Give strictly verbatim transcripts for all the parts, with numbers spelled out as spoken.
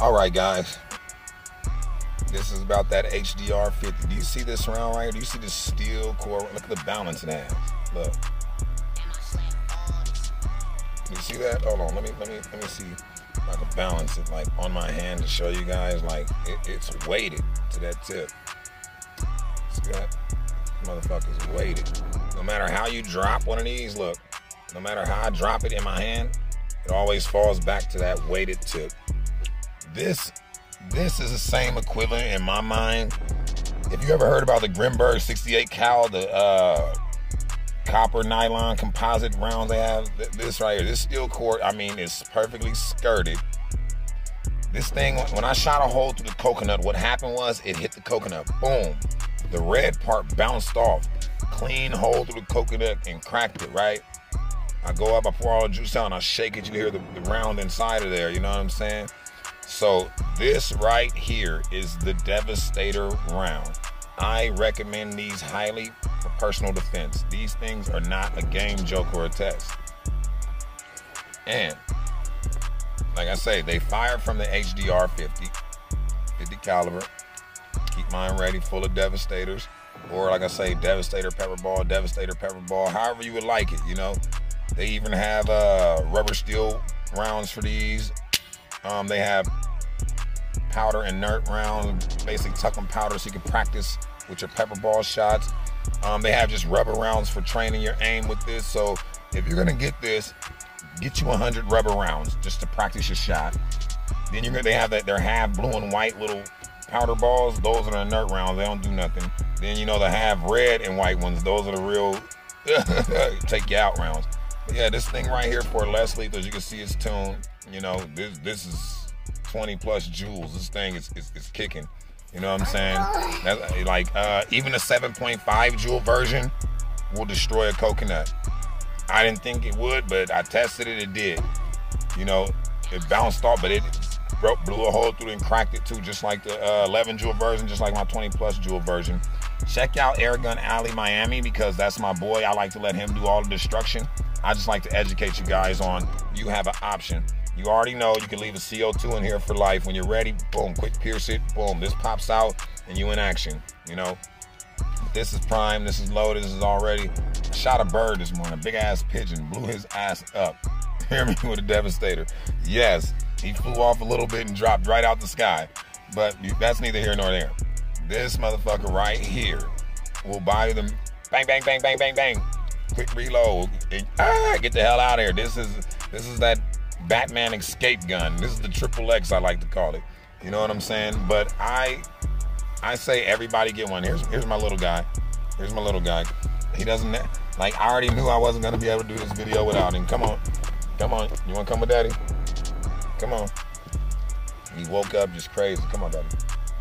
All right, guys, this is about that H D R fifty. Do you see this round right here? Do you see this steel core? Look at the balance in that. Look. You see that? Hold on. Let me let me let me see if I can balance it like on my hand to show you guys. Like it, it's weighted to that tip. See that? Motherfucker's weighted. No matter how you drop one of these, look. No matter how I drop it in my hand, it always falls back to that weighted tip. This, this is the same equivalent in my mind. If you ever heard about the Grimberg sixty-eight cal, the uh, copper nylon composite rounds they have, this right here, this steel cord, I mean, it's perfectly skirted. This thing, when I shot a hole through the coconut, what happened was it hit the coconut, boom. The red part bounced off, clean hole through the coconut and cracked it, right? I go up, I pour all the juice out and I shake it, you hear the, the round inside of there, you know what I'm saying? So this right here is the Devastator round. I recommend these highly for personal defense. These things are not a game joke or a test. And like I say, they fire from the H D R fifty, fifty caliber. Keep mine ready, full of Devastators. Or like I say, Devastator Pepper Ball, Devastator Pepper Ball, however you would like it, you know. They even have uh, rubber steel rounds for these. Um, they have powder inert rounds, basically tucking powder so you can practice with your pepper ball shots. Um, they have just rubber rounds for training your aim with this. So if you're gonna get this, get you one hundred rubber rounds just to practice your shot. Then you're gonna, they have that, their half blue and white little powder balls. Those are the inert rounds, they don't do nothing. Then you know the half red and white ones, those are the real take you out rounds. Yeah, this thing right here for less lethal, as you can see it's tuned, you know, this this is twenty plus joules. This thing is, is, is kicking, you know what I'm saying? That's, like, uh, even a seven point five joule version will destroy a coconut. I didn't think it would, but I tested it, it did. You know, it bounced off, but it broke, blew a hole through and cracked it too, just like the uh, eleven joule version, just like my twenty plus joule version. Check out Airgun Alley Miami because that's my boy. I like to let him do all the destruction. I just like to educate you guys on you have an option. You already know you can leave a C O two in here for life. When you're ready, boom, quick pierce it, boom, this pops out and you in action, you know. This is prime, this is loaded, this is already. I shot a bird this morning, a big ass pigeon, blew his ass up. Hear me with a Devastator. Yes, he flew off a little bit and dropped right out the sky, but that's neither here nor there. This motherfucker right here will buy them, bang, bang, bang, bang, bang, bang. Quick reload and, ah, get the hell out of here. This is this is that Batman escape gun. This is the triple X I like to call it. You know what I'm saying? But I I say everybody get one. Here's here's my little guy. Here's my little guy. He doesn't like I already knew I wasn't gonna be able to do this video without him. Come on. Come on. You wanna come with daddy? Come on. He woke up just crazy. Come on, daddy.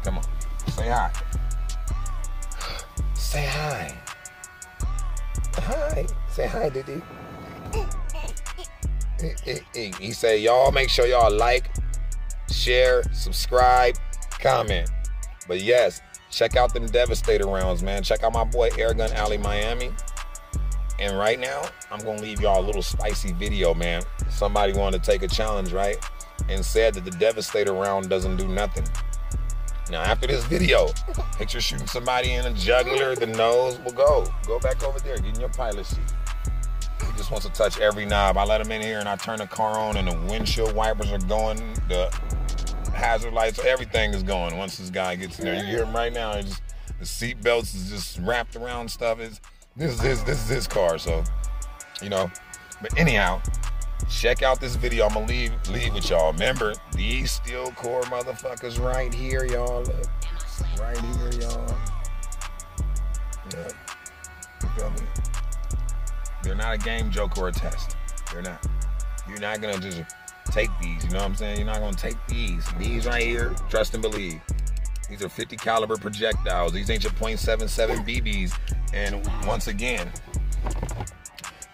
Come on. Say hi. Say hi. Hi. Say hi, Diddy. He say, y'all make sure y'all like, share, subscribe, comment. But yes, check out them Devastator rounds, man. Check out my boy Airgun Alley Miami. And right now, I'm going to leave y'all a little spicy video, man. Somebody wanted to take a challenge, right? And said that the Devastator round doesn't do nothing. Now, after this video, picture shooting somebody in a jugular, the nose will go. Go back over there, get in your pilot seat. He just wants to touch every knob. I let him in here and I turn the car on and the windshield wipers are going, the hazard lights, everything is going once this guy gets in there. You hear him right now, just, the seat belts is just wrapped around stuff. It's, this, is his, this is his car, so, you know. But anyhow, check out this video. I'm gonna leave leave with y'all. Remember, these steel core motherfuckers right here, y'all. Look. Right here, y'all. Look. You feel me? They're not a game joke or a test. They're not. You're not gonna just take these, you know what I'm saying? You're not gonna take these. These right here, trust and believe. These are fifty caliber projectiles. These ain't your point seven seven B Bs. And once again,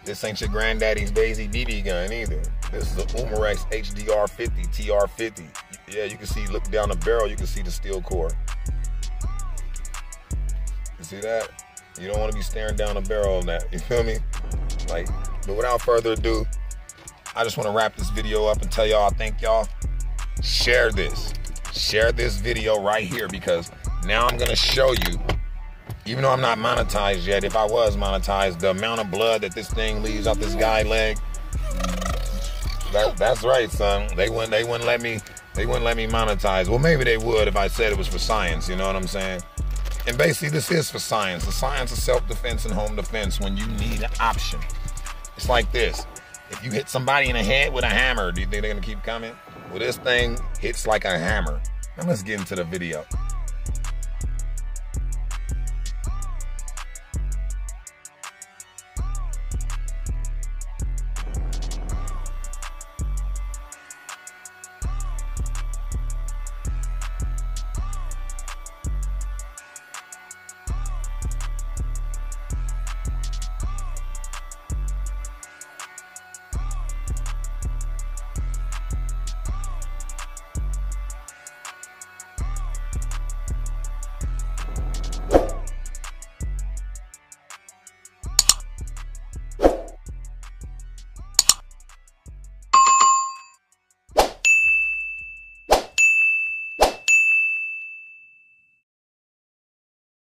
this ain't your granddaddy's Daisy B B gun either. This is the Umarex H D R fifty, T R fifty. Yeah, you can see, look down the barrel, you can see the steel core. You see that? You don't want to be staring down the barrel on that, you feel me? Like, but without further ado, I just want to wrap this video up and tell y'all, I thank y'all share this. Share this video right here, because now I'm going to show you, even though I'm not monetized yet, if I was monetized, the amount of blood that this thing leaves out this guy's leg. That, that's right, son. They wouldn't, they wouldn't let me, they wouldn't let me monetize. Well, maybe they would if I said it was for science, you know what I'm saying? And basically, this is for science. The science of self-defense and home defense when you need an option. It's like this. If you hit somebody in the head with a hammer, do you think they're going to keep coming? Well, this thing hits like a hammer. Now let's get into the video.